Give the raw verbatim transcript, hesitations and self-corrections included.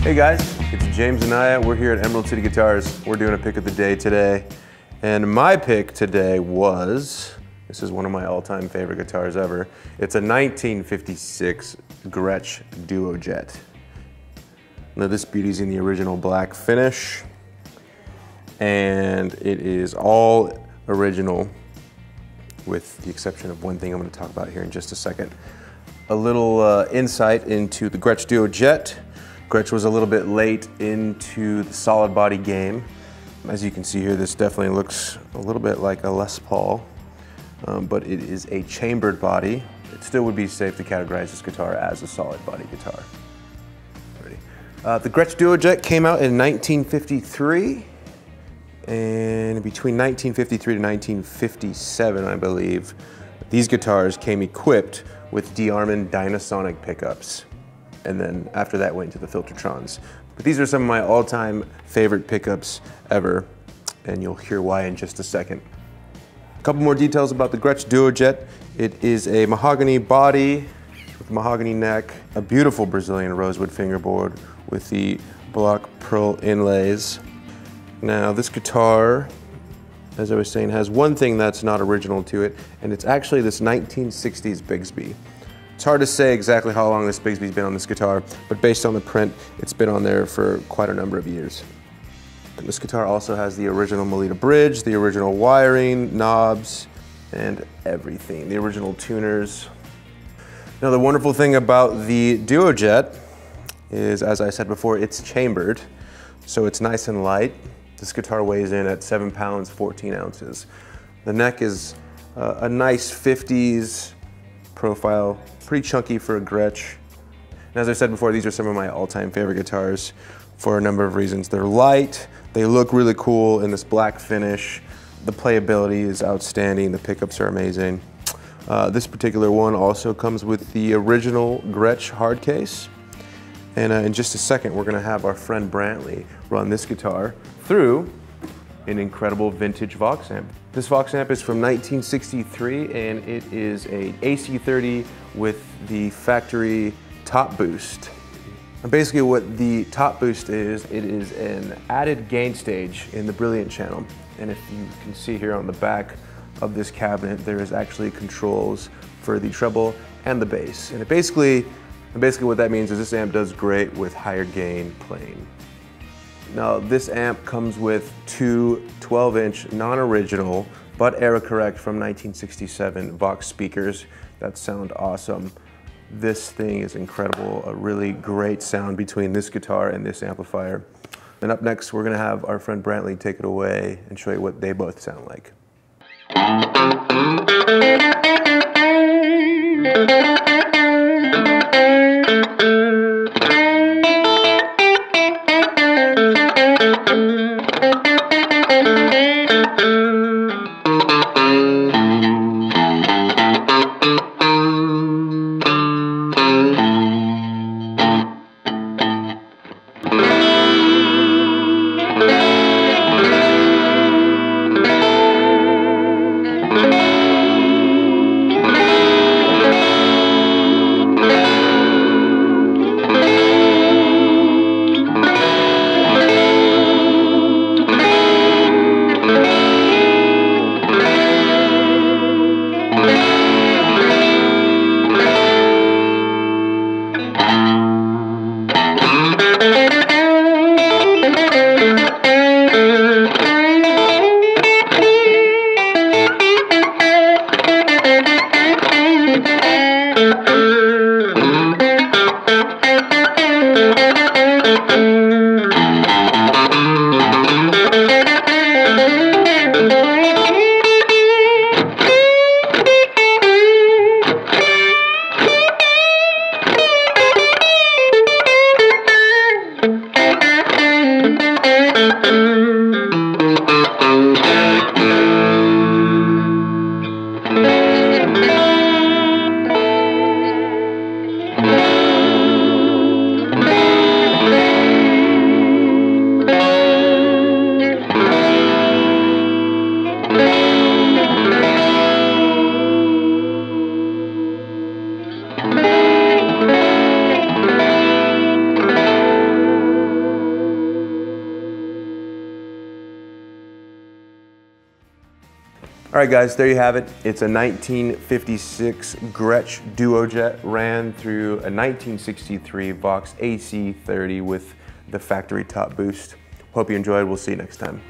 Hey guys, it's James and Aya. We're here at Emerald City Guitars. We're doing a pick of the day today. And my pick today was, this is one of my all-time favorite guitars ever. It's a nineteen fifty-six Gretsch Duo Jet. Now this beauty's in the original black finish. And it is all original, with the exception of one thing I'm going to talk about here in just a second. A little uh, insight into the Gretsch Duo Jet. Gretsch was a little bit late into the solid body game. As you can see here, this definitely looks a little bit like a Les Paul, um, but it is a chambered body. It still would be safe to categorize this guitar as a solid body guitar. Uh, the Gretsch Duo Jet came out in nineteen fifty-three. And between nineteen fifty-three to nineteen fifty-seven, I believe, these guitars came equipped with DeArmond Dynasonic pickups. And then after that went to the Filtertrons. But these are some of my all-time favorite pickups ever, and you'll hear why in just a second. A couple more details about the Gretsch Duo Jet. It is a mahogany body with a mahogany neck, a beautiful Brazilian rosewood fingerboard with the block pearl inlays. Now this guitar, as I was saying, has one thing that's not original to it, and it's actually this nineteen sixties Bigsby. It's hard to say exactly how long this Bigsby's been on this guitar, but based on the print, it's been on there for quite a number of years. And this guitar also has the original Melita bridge, the original wiring, knobs, and everything. The original tuners. Now the wonderful thing about the Duo Jet is, as I said before, it's chambered, so it's nice and light. This guitar weighs in at seven pounds, fourteen ounces. The neck is uh, a nice fifties profile, pretty chunky for a Gretsch. And as I said before, these are some of my all-time favorite guitars for a number of reasons. They're light, they look really cool in this black finish, the playability is outstanding, the pickups are amazing. Uh, this particular one also comes with the original Gretsch hard case. And uh, in just a second, we're gonna have our friend Brantley run this guitar through an incredible vintage Vox amp. This Vox amp is from nineteen sixty-three, and it is a A C thirty with the factory top boost. And basically what the top boost is, it is an added gain stage in the Brilliant channel. And if you can see here on the back of this cabinet, there is actually controls for the treble and the bass. And it basically And basically what that means is this amp does great with higher gain playing. Now this amp comes with two twelve inch non-original but era correct from nineteen sixty-seven Vox speakers that sound awesome. This thing is incredible, a really great sound between this guitar and this amplifier. And up next we're going to have our friend Brantley take it away and show you what they both sound like. Thank you. All right guys, there you have it. It's a nineteen fifty-six Gretsch Duo Jet, ran through a nineteen sixty-three Vox A C thirty with the factory top boost. Hope you enjoyed, we'll see you next time.